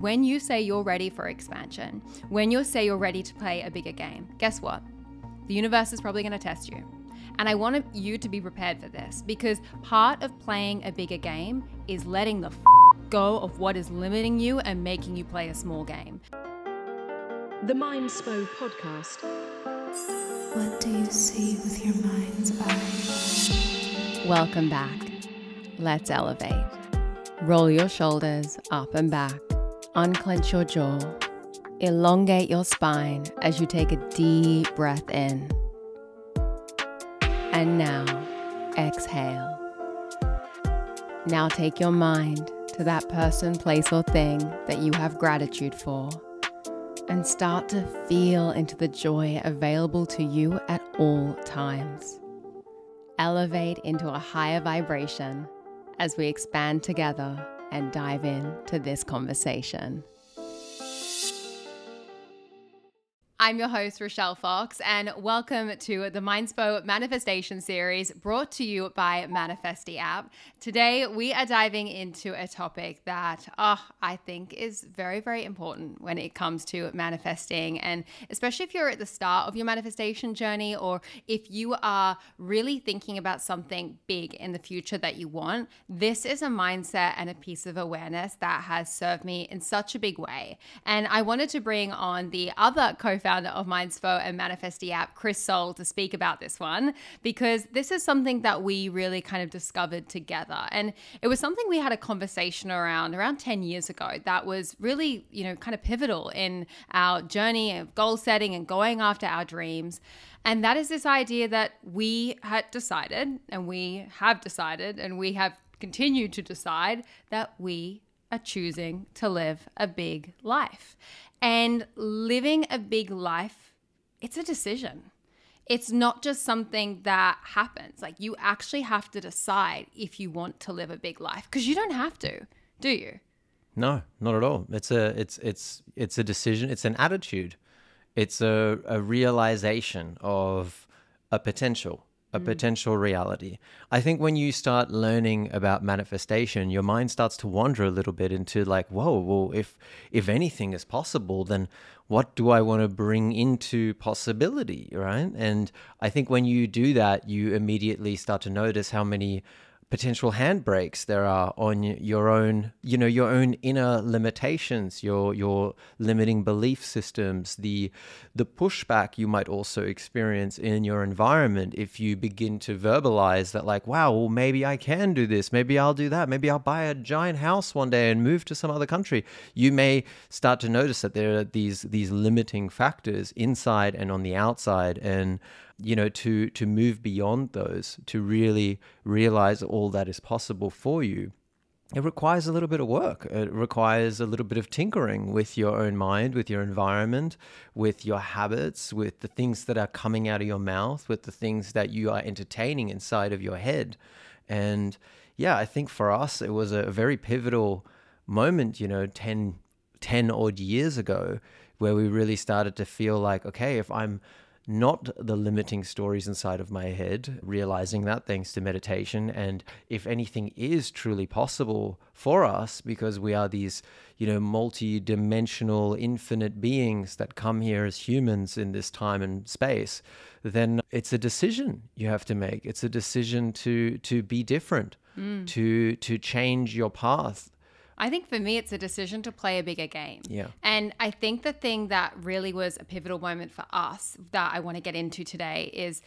When you say you're ready for expansion, when you say you're ready to play a bigger game, guess what? The universe is probably going to test you. And I want you to be prepared for this, because part of playing a bigger game is letting the go of what is limiting you and making you play a small game. The Mindspo Podcast. What do you see with your mind's eye? Welcome back. Let's elevate. Roll your shoulders up and back. Unclench your jaw. Elongate your spine as you take a deep breath in. And now, exhale. Now take your mind to that person, place, or thing that you have gratitude for, and start to feel into the joy available to you at all times. Elevate into a higher vibration as we expand together and dive into this conversation. I'm your host, Rochelle Fox, and welcome to the Mindspo Manifestation Series, brought to you by Manifesti app. Today, we are diving into a topic that I think is very, very important when it comes to manifesting, and especially if you're at the start of your manifestation journey, or if you are really thinking about something big in the future that you want. This is a mindset and a piece of awareness that has served me in such a big way. And I wanted to bring on the other co-founder of Mindspo and Manifesti app, Chris Soul, to speak about this one, because this is something that we really kind of discovered together. And it was something we had a conversation around 10 years ago that was really, kind of pivotal in our journey of goal setting and going after our dreams. And that is this idea that we had decided, and we have decided, and we have continued to decide that we are choosing to live a big life. And living a big life, it's a decision. It's not just something that happens. Like, you actually have to decide if you want to live a big life, because you don't have to, do you? No, not at all. It's a decision. It's an attitude. It's a realization of a potential reality. I think when you start learning about manifestation, your mind starts to wander a little bit into like, whoa, well, if anything is possible, then what do I want to bring into possibility, right? And I think when you do that, you immediately start to notice how many potential handbrakes there are on your own, your own inner limitations, your limiting belief systems, the pushback you might also experience in your environment if you begin to verbalize that, like, wow, well, maybe I can do this, maybe I'll do that, maybe I'll buy a giant house one day and move to some other country. You may start to notice that there are these limiting factors inside and on the outside, and to move beyond those, to really realize all that is possible for you, it requires a little bit of work. It requires a little bit of tinkering with your own mind, with your environment, with your habits, with the things that are coming out of your mouth, with the things that you are entertaining inside of your head. And yeah, I think for us, it was a very pivotal moment, 10 odd years ago, where we really started to feel like, okay, if I'm not the limiting stories inside of my head, realizing that thanks to meditation, and if anything is truly possible for us, because we are these, multi-dimensional, infinite beings that come here as humans in this time and space, then it's a decision you have to make. It's a decision to be different, to change your path. I think for me, it's a decision to play a bigger game. Yeah. And I think the thing that really was a pivotal moment for us that I want to get into today is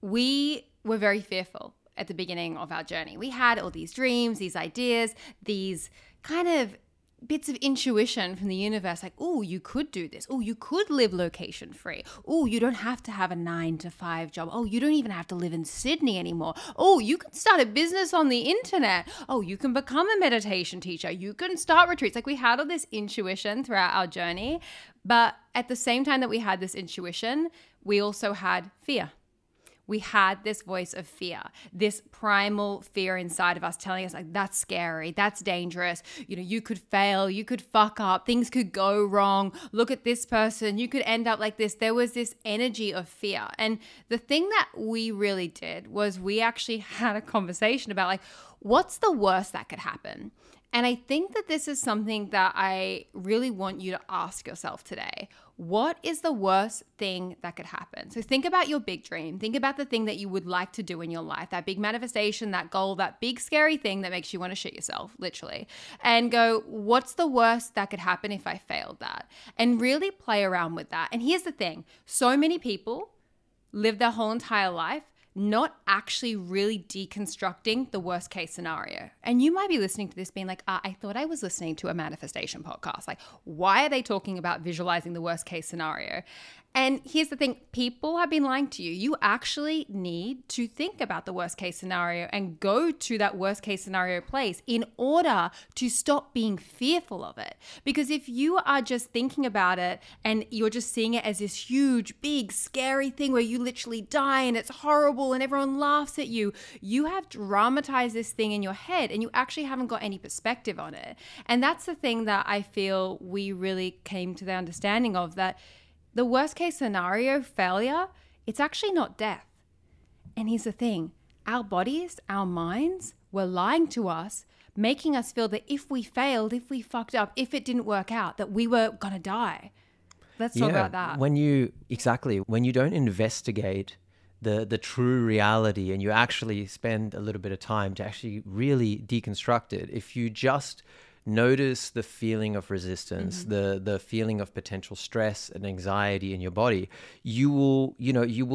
we were very fearful at the beginning of our journey. We had all these dreams, these ideas, these kind of bits of intuition from the universe, like, oh, you could do this. Oh, you could live location free. Oh, you don't have to have a 9-to-5 job. Oh, you don't even have to live in Sydney anymore. Oh, you can start a business on the internet. Oh, you can become a meditation teacher. You can start retreats. Like, we had all this intuition throughout our journey, but at the same time that we had this intuition, we also had fear. We had this voice of fear, this primal fear inside of us telling us, like, that's scary, that's dangerous, you could fail, you could fuck up, things could go wrong, look at this person, you could end up like this. There was this energy of fear. And the thing that we really did was we actually had a conversation about, like, what's the worst that could happen? And I think that this is something that I really want you to ask yourself today. What is the worst thing that could happen? So think about your big dream. Think about the thing that you would like to do in your life, that big manifestation, that goal, that big scary thing that makes you want to shit yourself, literally. And go, what's the worst that could happen if I failed that? And really play around with that. And here's the thing. So many people live their whole entire life not actually really deconstructing the worst case scenario. And you might be listening to this being like, I thought I was listening to a manifestation podcast. Like, why are they talking about visualizing the worst case scenario? And here's the thing, people have been lying to you. You actually need to think about the worst case scenario and go to that worst case scenario place in order to stop being fearful of it. Because if you are just thinking about it and you're just seeing it as this huge, big, scary thing where you literally die and it's horrible and everyone laughs at you, you have dramatized this thing in your head and you actually haven't got any perspective on it. And that's the thing that I feel we really came to the understanding of, that the worst case scenario failure, it's actually not death. And here's the thing, our bodies, our minds were lying to us, making us feel that if we failed, if we fucked up, if it didn't work out, that we were gonna die. Let's talk about that. When you don't investigate the true reality and you actually spend a little bit of time to actually really deconstruct it, if you just notice the feeling of resistance, the feeling of potential stress and anxiety in your body, you will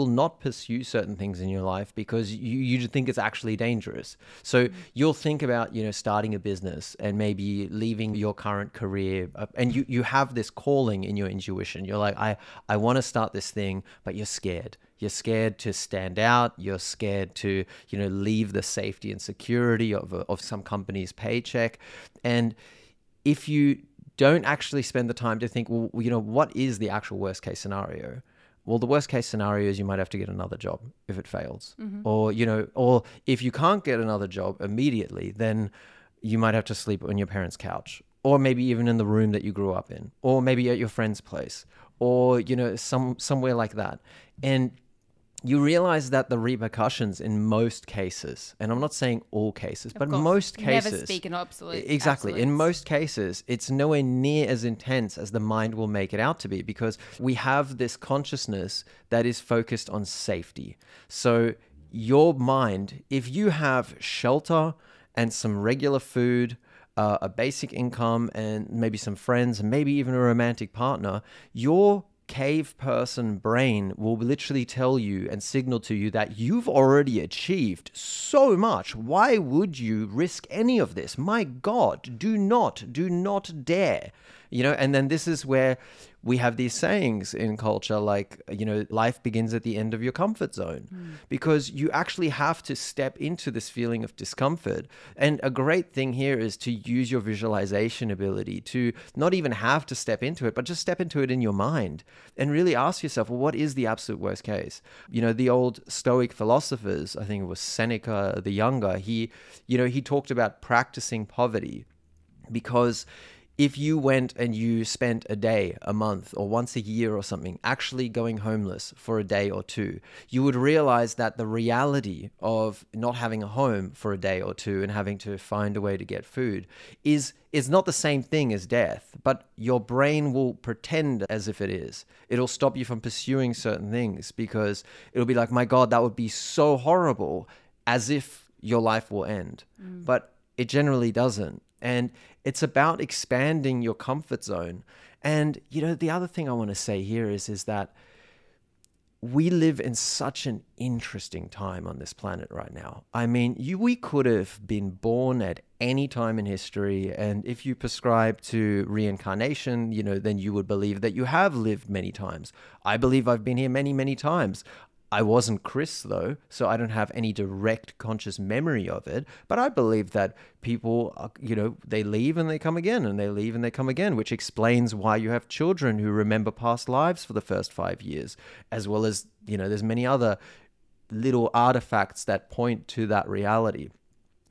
not pursue certain things in your life because you think it's actually dangerous. So you'll think about, starting a business and maybe leaving your current career, and you have this calling in your intuition. You're like, I want to start this thing, but you're scared. You're scared to stand out. You're scared to, leave the safety and security of some company's paycheck. And if you don't actually spend the time to think, well, what is the actual worst case scenario? Well, the worst case scenario is you might have to get another job if it fails. Or, or if you can't get another job immediately, then you might have to sleep on your parents' couch, or maybe even in the room that you grew up in, or maybe at your friend's place, or, somewhere like that. And you realize that the repercussions in most cases, and I'm not saying all cases, but most cases. Never speak in absolutes. Exactly. In most cases, it's nowhere near as intense as the mind will make it out to be, because we have this consciousness that is focused on safety. So your mind, if you have shelter and some regular food, a basic income, and maybe some friends, and maybe even a romantic partner, your cave person brain will literally tell you and signal to you that you've already achieved so much. Why would you risk any of this? My God, do not dare. And then this is where we have these sayings in culture like, life begins at the end of your comfort zone, because you actually have to step into this feeling of discomfort. And a great thing here is to use your visualization ability to not even have to step into it, but just step into it in your mind and really ask yourself, well, what is the absolute worst case? The old Stoic philosophers, I think it was Seneca the Younger, he talked about practicing poverty, because if you went and you spent a day, a month, or once a year or something, actually going homeless for a day or two, you would realize that the reality of not having a home for a day or two and having to find a way to get food is not the same thing as death, but your brain will pretend as if it is. It'll stop you from pursuing certain things because it'll be like, my God, that would be so horrible, as if your life will end. But it generally doesn't. And it's about expanding your comfort zone. And, the other thing I want to say here is that we live in such an interesting time on this planet right now. I mean, we could have been born at any time in history. And if you prescribe to reincarnation, then you would believe that you have lived many times. I believe I've been here many, many times. I wasn't Chris though, so I don't have any direct conscious memory of it, but I believe that people, they leave and they come again, and they leave and they come again, which explains why you have children who remember past lives for the first 5 years, as well as, there's many other little artifacts that point to that reality.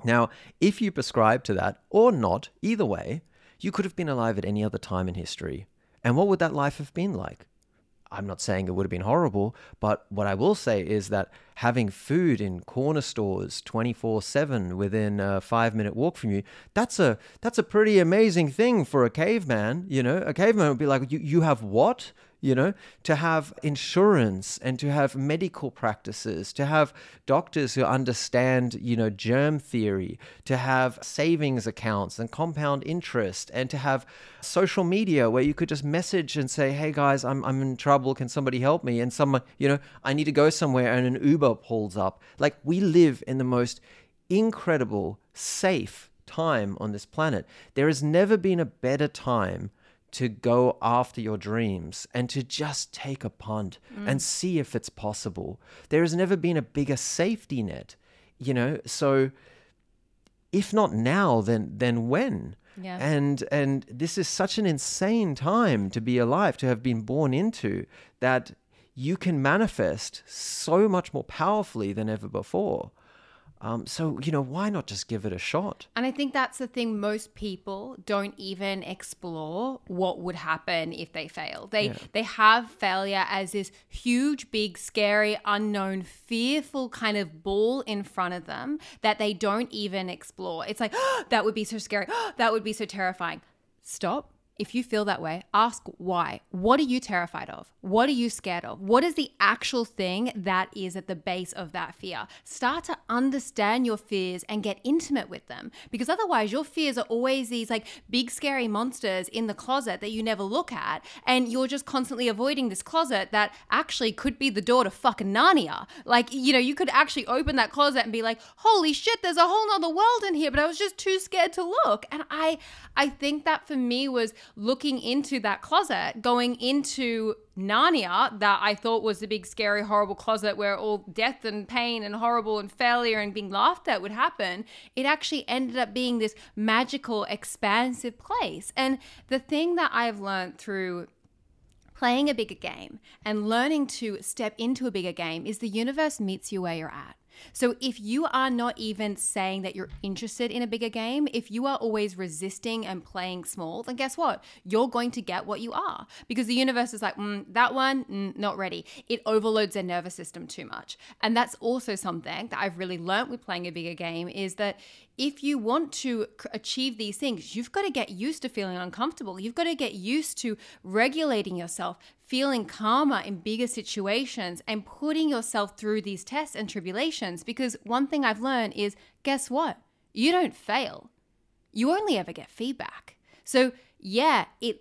Now, if you prescribe to that or not, either way, you could have been alive at any other time in history. And what would that life have been like? I'm not saying it would have been horrible, but what I will say is that having food in corner stores 24/7 within a 5-minute walk from you, that's a pretty amazing thing for a caveman. You know, a caveman would be like, you have what? You know, to have insurance and to have medical practices, to have doctors who understand, you know, germ theory, to have savings accounts and compound interest, and to have social media where you could just message and say, hey guys, I'm in trouble. Can somebody help me? And someone, you know, I need to go somewhere, and an Uber pulls up. Like, we live in the most incredible, safe time on this planet. There has never been a better time to go after your dreams and to just take a punt and see if it's possible. There has never been a bigger safety net, you know? So if not now, then when? Yeah. And this is such an insane time to be alive, to have been born into, that you can manifest so much more powerfully than ever before. So, you know, why not just give it a shot? And I think that's the thing. Most people don't even explore what would happen if they fail. They have failure as this huge, big, scary, unknown, fearful kind of ball in front of them that they don't even explore. It's like, oh, that would be so scary. Oh, that would be so terrifying. Stop. If you feel that way, ask why. What are you terrified of? What are you scared of? What is the actual thing that is at the base of that fear? Start to understand your fears and get intimate with them, because otherwise your fears are always these like big scary monsters in the closet that you never look at, and you're just constantly avoiding this closet that actually could be the door to fucking Narnia. Like, you know, you could actually open that closet and be like, holy shit, there's a whole nother world in here, but I was just too scared to look. And I think that for me was looking into that closet, going into Narnia that I thought was the big, scary, horrible closet where all death and pain and horrible and failure and being laughed at would happen. It actually ended up being this magical, expansive place. And the thing that I've learned through playing a bigger game and learning to step into a bigger game is the universe meets you where you're at. So if you are not even saying that you're interested in a bigger game, if you are always resisting and playing small, then guess what? You're going to get what you are, because the universe is like, that one, not ready. It overloads their nervous system too much. And that's also something that I've really learned with playing a bigger game, is that if you want to achieve these things, you've got to get used to feeling uncomfortable. You've got to get used to regulating yourself, feeling calmer in bigger situations, and putting yourself through these tests and tribulations. Because one thing I've learned is, guess what? You don't fail. You only ever get feedback. So yeah, it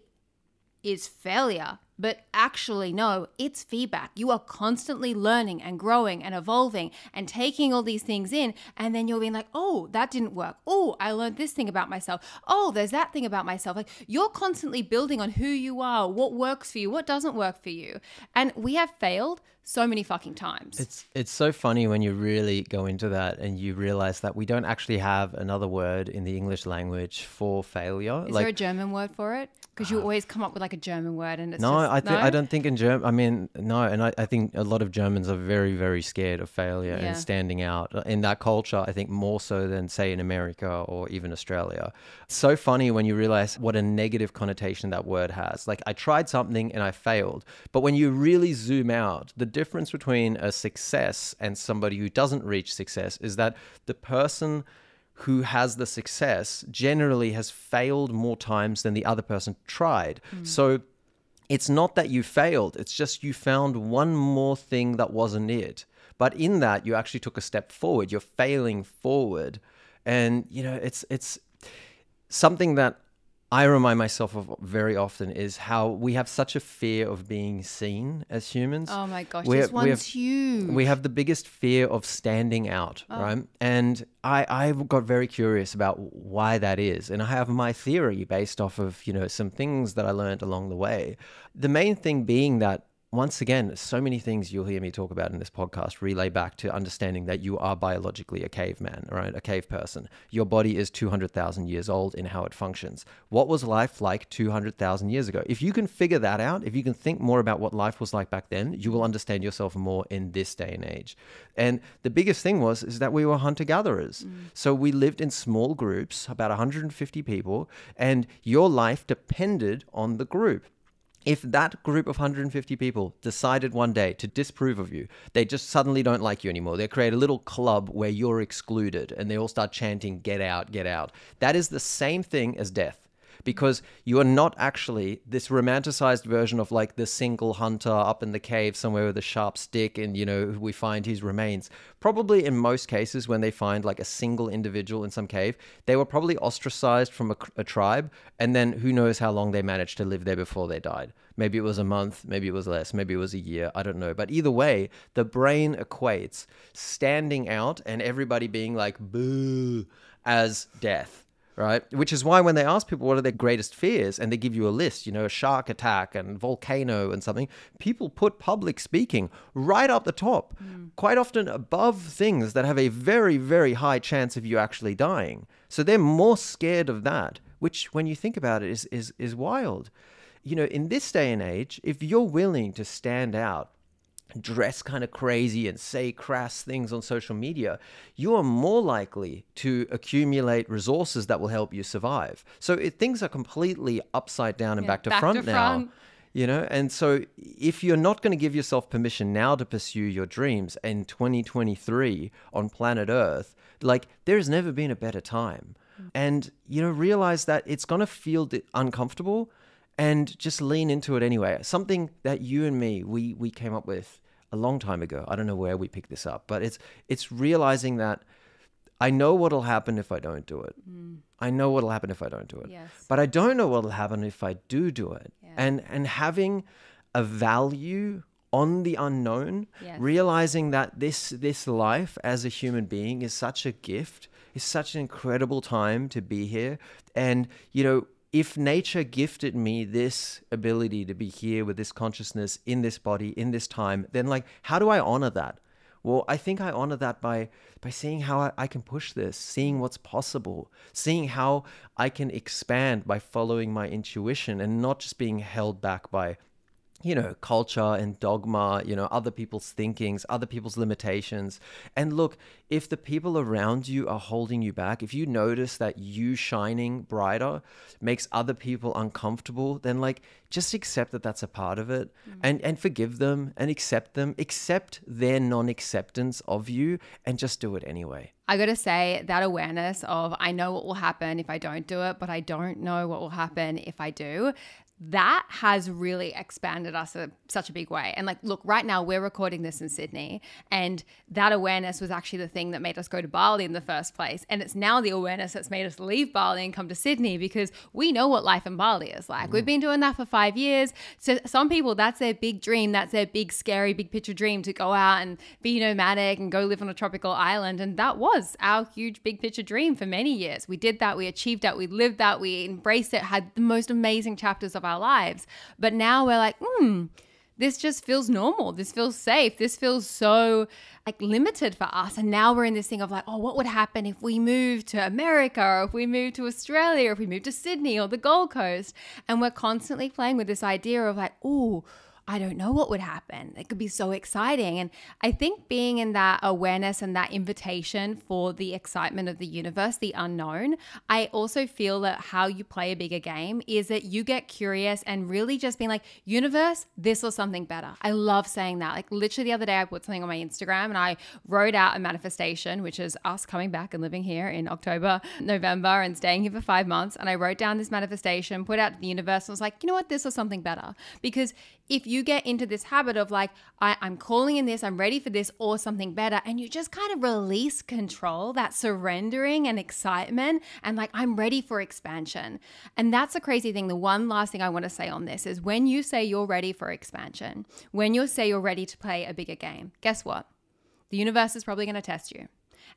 is failure, but actually, no, it's feedback. You are constantly learning and growing and evolving and taking all these things in. And then you're being like, oh, that didn't work. Oh, I learned this thing about myself. Oh, there's that thing about myself. Like, you're constantly building on who you are, what works for you, what doesn't work for you. And we have failed so many fucking times. It's so funny when you really go into that and you realize that we don't actually have another word in the English language for failure. Is there a German word for it? Because you always come up with like a German word, and it's I don't think in German. I mean, no, and I think a lot of Germans are very, very scared of failure and standing out in that culture. I think more so than say in America or even Australia. It's so funny when you realize what a negative connotation that word has. Like, I tried something and I failed. But when you really zoom out, the difference between a success and somebody who doesn't reach success is that the person who has the success generally has failed more times than the other person tried. So it's not that you failed, it's just you found one more thing that wasn't it. But in that, you actually took a step forward, you're failing forward. And you know, it's something that I remind myself of very often is how we have such a fear of being seen as humans. Oh my gosh, this one's huge. We have the biggest fear of standing out, right? And I got very curious about why that is. And I have my theory based off of, you know, some things that I learned along the way. The main thing being that, once again, so many things you'll hear me talk about in this podcast relay back to understanding that you are biologically a caveman, right? A cave person. Your body is 200,000 years old in how it functions. What was life like 200,000 years ago? If you can figure that out, if you can think more about what life was like back then, you will understand yourself more in this day and age. And the biggest thing is that we were hunter-gatherers. So we lived in small groups, about 150 people, and your life depended on the group. If that group of 150 people decided one day to disapprove of you, they just suddenly don't like you anymore. They create a little club where you're excluded and they all start chanting, "Get out, get out." That is the same thing as death, because you are not actually this romanticized version of like the single hunter up in the cave somewhere with a sharp stick and, you know, we find his remains. Probably in most cases when they find like a single individual in some cave, they were probably ostracized from a tribe, and then who knows how long they managed to live there before they died. Maybe it was a month, maybe it was less, maybe it was a year, I don't know. But either way, the brain equates standing out and everybody being like, boo, as death, right? Which is why when they ask people what are their greatest fears and they give you a list, you know, a shark attack and volcano and something, people put public speaking right up the top, quite often above things that have a very, very high chance of you actually dying. So they're more scared of that, which when you think about it is wild. You know, in this day and age, if you're willing to stand out, dress kind of crazy and say crass things on social media, you are more likely to accumulate resources that will help you survive. So things are completely upside down and back to front now. You know, and so if you're not going to give yourself permission now to pursue your dreams in 2023 on planet Earth, like there's never been a better time. And, you know, realize that it's going to feel uncomfortable, and just lean into it anyway. Something that you and me, we came up with a long time ago. I don't know where we picked this up, but it's realizing that I know what'll happen if I don't do it. I know what'll happen if I don't do it. Yes. But I don't know what'll happen if I do it. Yeah. And having a value on the unknown, yes. Realizing that this life as a human being is such a gift. It's such an incredible time to be here. And, you know, if nature gifted me this ability to be here with this consciousness, in this body, in this time, then like, how do I honor that? Well, I think I honor that by seeing how I can push this, seeing what's possible, seeing how I can expand by following my intuition and not just being held back by, you know, culture and dogma, you know, other people's thinkings, other people's limitations. And look, if the people around you are holding you back, if you notice that you shining brighter makes other people uncomfortable, then like just accept that that's a part of it, and forgive them and accept them, accept their non-acceptance of you, and just do it anyway. I got to say, that awareness of I know what will happen if I don't do it, but I don't know what will happen if I do, that has really expanded us in such a big way. And like, look, right now we're recording this in Sydney, and that awareness was actually the thing that made us go to Bali in the first place. And it's now the awareness that's made us leave Bali and come to Sydney, because we know what life in Bali is like. We've been doing that for 5 years. So some people, that's their big dream. That's their big, scary, big picture dream, to go out and be nomadic and go live on a tropical island. And that was our huge, big picture dream for many years. We did that. We achieved that. We lived that. We embraced it, had the most amazing chapters of our lives. But now we're like, this just feels normal. This feels safe. This feels so like limited for us. And now we're in this thing of like, oh, what would happen if we moved to America, or if we moved to Australia, or if we moved to Sydney or the Gold Coast? And we're constantly playing with this idea of like, oh, I don't know what would happen. It could be so exciting. And I think being in that awareness and that invitation for the excitement of the universe, the unknown, I also feel that how you play a bigger game is that you get curious and really just being like, universe, this or something better. I love saying that. Like literally the other day I put something on my Instagram and I wrote out a manifestation, which is us coming back and living here in October, November, and staying here for 5 months. And I wrote down this manifestation, put out to the universe, and I was like, you know what, this or something better. Because if you get into this habit of like, I'm calling in this, I'm ready for this or something better, and you just kind of release control, that surrendering and excitement, and like, I'm ready for expansion. And that's a crazy thing. The one last thing I want to say on this is when you say you're ready for expansion, when you say you're ready to play a bigger game, guess what? The universe is probably going to test you.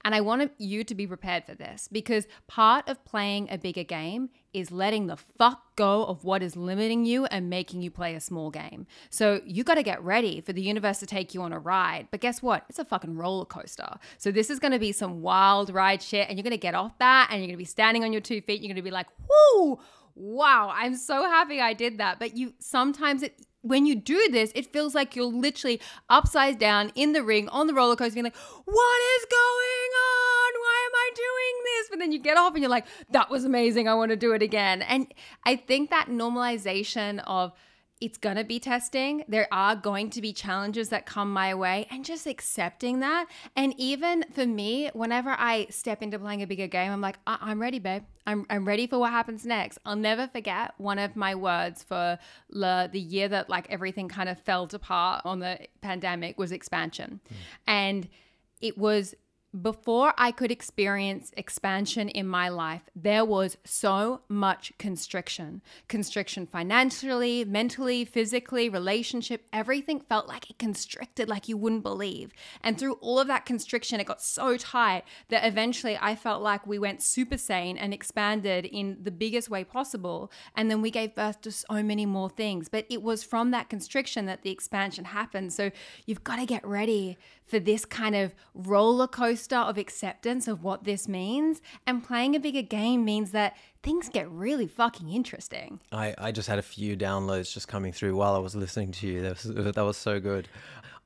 And I want you to be prepared for this, because part of playing a bigger game is letting the fuck go of what is limiting you and making you play a small game. So you got to get ready for the universe to take you on a ride. But guess what? It's a fucking roller coaster. So this is going to be some wild ride shit, and you're going to get off that and you're going to be standing on your 2 feet. You're going to be like, whoo, wow, I'm so happy I did that. But you sometimes when you do this, it feels like you're literally upside down in the ring on the roller coaster being like, what is going on? Why am I doing this? But then you get off and you're like, that was amazing. I want to do it again. And I think that normalization of it's going to be testing. There are going to be challenges that come my way, and just accepting that. And even for me, whenever I step into playing a bigger game, I'm like, I'm ready, babe. I'm ready for what happens next. I'll never forget one of my words for the year that like everything kind of fell apart on the pandemic was expansion. Mm. And it was before I could experience expansion in my life, there was so much constriction. Constriction financially, mentally, physically, relationship, everything felt like it constricted like you wouldn't believe. And through all of that constriction, it got so tight that eventually I felt like we went super sane and expanded in the biggest way possible. And then we gave birth to so many more things. But it was from that constriction that the expansion happened. So you've got to get ready for this kind of roller coaster of acceptance of what this means. And playing a bigger game means that things get really fucking interesting. I just had a few downloads just coming through while I was listening to you. That was so good.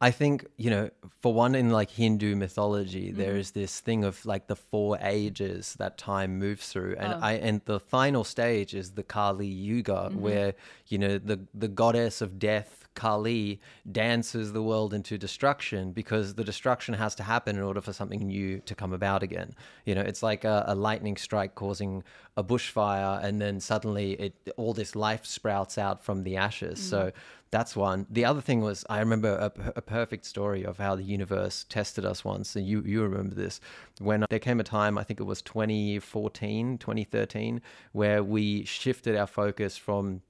I think, you know, for one, in like Hindu mythology, mm-hmm. there is this thing of like the 4 ages that time moves through. And the final stage is the Kali Yuga, mm-hmm. where, you know, the goddess of death, Kali, dances the world into destruction, because the destruction has to happen in order for something new to come about again. You know, it's like a lightning strike causing a bushfire, and then suddenly all this life sprouts out from the ashes. Mm-hmm. So that's one. The other thing was, I remember a perfect story of how the universe tested us once. And you remember this. When there came a time, I think it was 2014, 2013, where we shifted our focus from,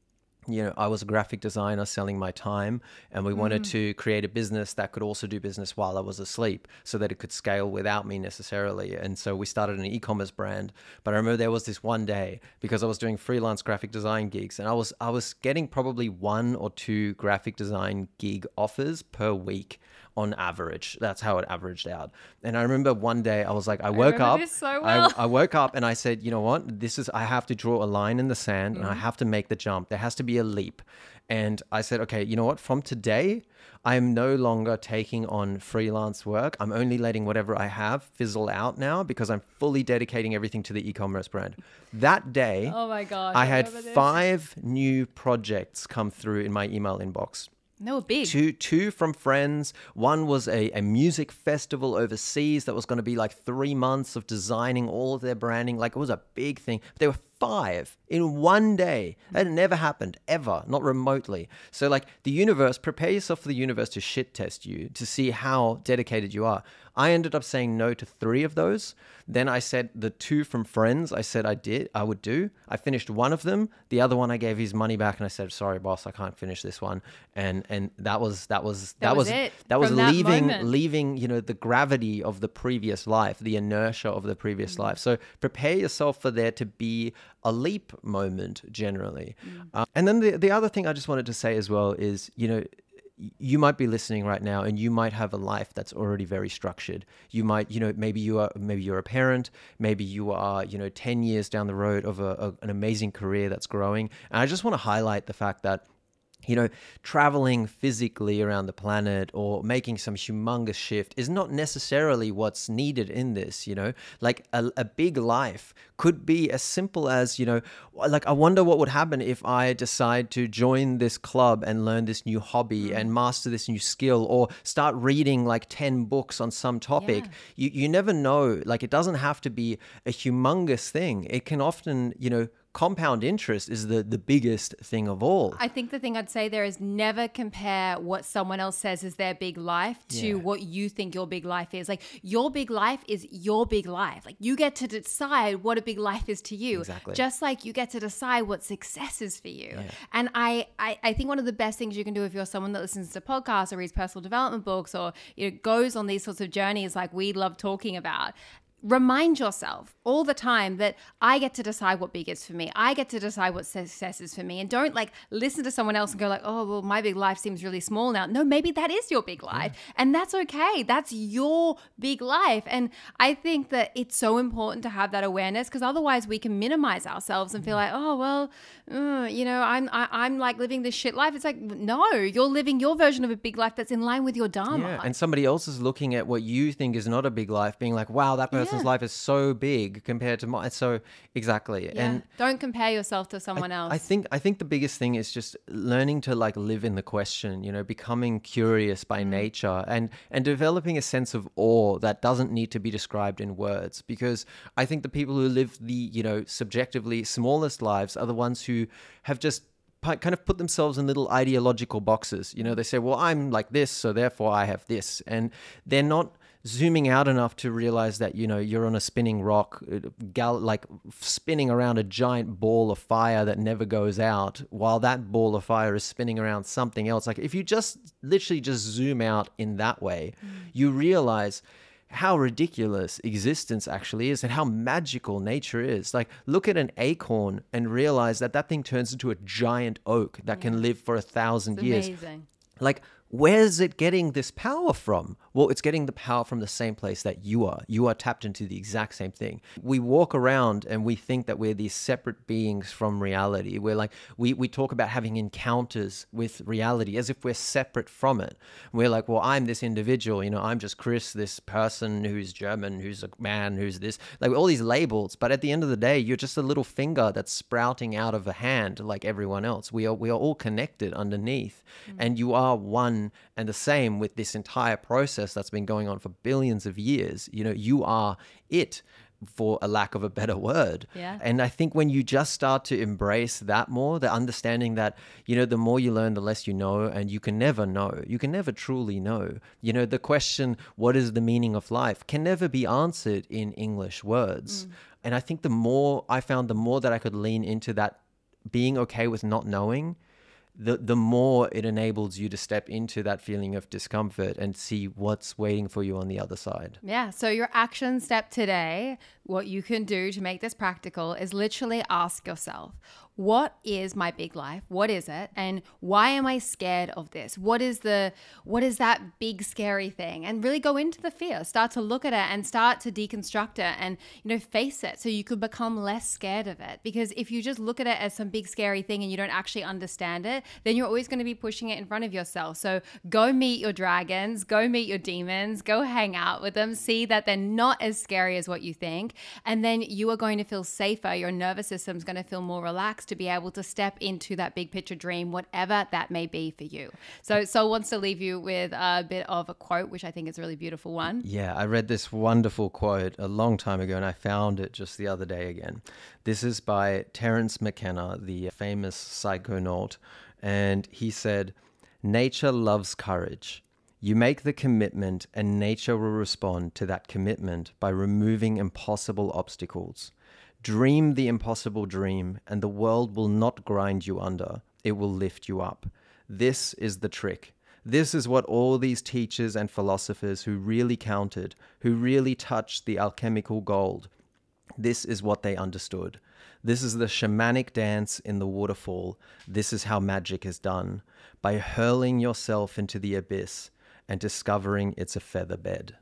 you know, I was a graphic designer selling my time, and we wanted to create a business that could also do business while I was asleep, so that it could scale without me necessarily. And so we started an e-commerce brand. But I remember there was this one day, because I was doing freelance graphic design gigs, and I was getting probably 1 or 2 graphic design gig offers per week on average. That's how it averaged out. And I remember one day I was like, I woke up and I said, you know what, I have to draw a line in the sand and I have to make the jump. There has to be a leap. And I said, okay, you know what, from today, I am no longer taking on freelance work. I'm only letting whatever I have fizzle out now, because I'm fully dedicating everything to the e-commerce brand. That day, oh my God, I had 5 new projects come through in my email inbox. No, big. Two from friends. One was a music festival overseas that was going to be like 3 months of designing all of their branding. Like, it was a big thing. But there were 5 in one day. That never happened, ever, not remotely. So like, the universe, prepare yourself for the universe to shit test you to see how dedicated you are. I ended up saying no to 3 of those. Then I said the 2 from friends, I said I would do. I finished one of them. The other one I gave his money back, and I said, sorry boss, I can't finish this one. And that was leaving, you know, the gravity of the previous life, the inertia of the previous life. So prepare yourself for there to be a leap moment generally. And then the other thing I just wanted to say as well is, you know, you might be listening right now and you might have a life that's already very structured. You might, you know, maybe you're a parent, maybe you are, you know, 10 years down the road of an amazing career that's growing. And I just want to highlight the fact that, you know, traveling physically around the planet or making some humongous shift is not necessarily what's needed in this, you know, like a big life could be as simple as, you know, like, I wonder what would happen if I decide to join this club and learn this new hobby and master this new skill, or start reading like 10 books on some topic. Yeah. You never know. Like, it doesn't have to be a humongous thing. It can often, you know, compound interest is the biggest thing of all. I think the thing I'd say there is, never compare what someone else says is their big life to what you think your big life is. Like, your big life is your big life. Like, you get to decide what a big life is to you. Exactly. Just like you get to decide what success is for you. Yeah. And I think one of the best things you can do if you're someone that listens to podcasts or reads personal development books, or, you know, goes on these sorts of journeys like we love talking about, remind yourself all the time that I get to decide what big is for me. I get to decide what success is for me. And don't like listen to someone else and go like, oh, well, my big life seems really small now. No, maybe that is your big life. Yeah. And that's okay. That's your big life. And I think that it's so important to have that awareness, because otherwise we can minimize ourselves and feel like, oh, well, you know, I'm like living this shit life. It's like, no, you're living your version of a big life that's in line with your dharma. Yeah. And somebody else is looking at what you think is not a big life being like, wow, that person person's life is so big compared to mine. So exactly. Yeah. And don't compare yourself to someone else. I think the biggest thing is just learning to like live in the question, you know, becoming curious by nature and developing a sense of awe that doesn't need to be described in words, because I think the people who live the, you know, subjectively smallest lives are the ones who have just kind of put themselves in little ideological boxes. You know, they say, well, I'm like this, so therefore I have this. And they're not zooming out enough to realize that, you know, you're on a spinning rock, like spinning around a giant ball of fire that never goes out, while that ball of fire is spinning around something else. Like if you just literally just zoom out in that way, you realize how ridiculous existence actually is and how magical nature is. Like look at an acorn and realize that that thing turns into a giant oak that can live for 1,000 years. Amazing. Like, where's it getting this power from? Well, it's getting the power from the same place that you are. You are tapped into the exact same thing. We walk around and we think that we're these separate beings from reality. We're like, we talk about having encounters with reality as if we're separate from it. We're like, well, I'm this individual, you know, I'm just Chris, this person who's German, who's a man, who's this, like all these labels. But at the end of the day, you're just a little finger that's sprouting out of a hand like everyone else. We are all connected underneath, and you are one and the same with this entire process that's been going on for billions of years. You know, you are it, for a lack of a better word. Yeah. And I think when you just start to embrace that more, the understanding that, you know, the more you learn, the less you know, and you can never know. You can never truly know. You know, the question, what is the meaning of life, can never be answered in English words. And I think the more I found, the more that I could lean into that, being okay with not knowing, the more it enables you to step into that feeling of discomfort and see what's waiting for you on the other side. Yeah. So your action step today, what you can do to make this practical, is literally ask yourself, what is my big life? What is it? And why am I scared of this? What is that big scary thing? And really go into the fear, start to look at it and start to deconstruct it and, you know, face it so you could become less scared of it. Because if you just look at it as some big scary thing and you don't actually understand it, then you're always going to be pushing it in front of yourself. So go meet your dragons, go meet your demons, go hang out with them, see that they're not as scary as what you think. And then you are going to feel safer. Your nervous system is going to feel more relaxed to be able to step into that big picture dream, whatever that may be for you. So Soul wants to leave you with a bit of a quote, which I think is a really beautiful one. Yeah, I read this wonderful quote a long time ago and I found it just the other day again. This is by Terence McKenna, the famous psychonaut. And he said, "Nature loves courage. You make the commitment and nature will respond to that commitment by removing impossible obstacles. Dream the impossible dream and the world will not grind you under. It will lift you up. This is the trick. This is what all these teachers and philosophers who really counted, who really touched the alchemical gold, this is what they understood. This is the shamanic dance in the waterfall. This is how magic is done, by hurling yourself into the abyss and discovering it's a feather bed."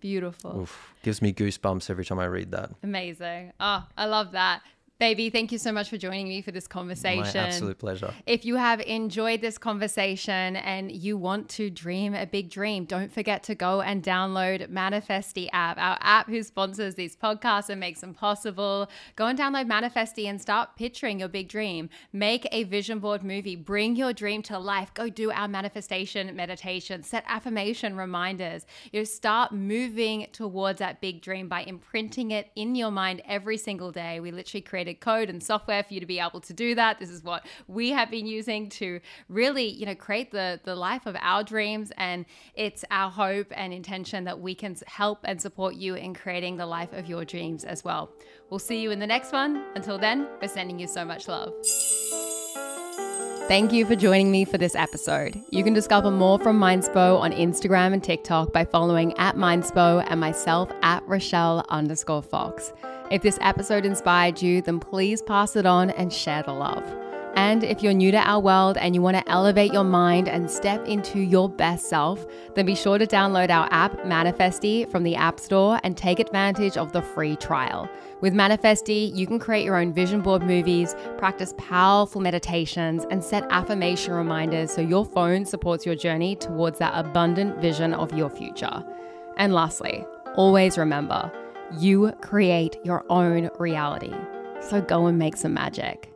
Beautiful. Oof, gives me goosebumps every time I read that. Amazing. Oh, I love that. Baby, thank you so much for joining me for this conversation. My absolute pleasure. If you have enjoyed this conversation and you want to dream a big dream, don't forget to go and download Manifesty app, our app who sponsors these podcasts and makes them possible. Go and download Manifesty and start picturing your big dream. Make a vision board movie. Bring your dream to life. Go do our manifestation meditation. Set affirmation reminders. You start moving towards that big dream by imprinting it in your mind every single day. We literally created code and software for you to be able to do that. This is what we have been using to really, you know, create the life of our dreams. And it's our hope and intention that we can help and support you in creating the life of your dreams as well. We'll see you in the next one. Until then, we're sending you so much love. Thank you for joining me for this episode. You can discover more from Mindspo on Instagram and TikTok by following @Mindspo and myself @Rochelle_Fox. If this episode inspired you, then please pass it on and share the love. And if you're new to our world and you want to elevate your mind and step into your best self, then be sure to download our app, Manifesty, from the App Store and take advantage of the free trial. With Manifesty, you can create your own vision board movies, practice powerful meditations, and set affirmation reminders so your phone supports your journey towards that abundant vision of your future. And lastly, always remember, You create your own reality. So go and make some magic.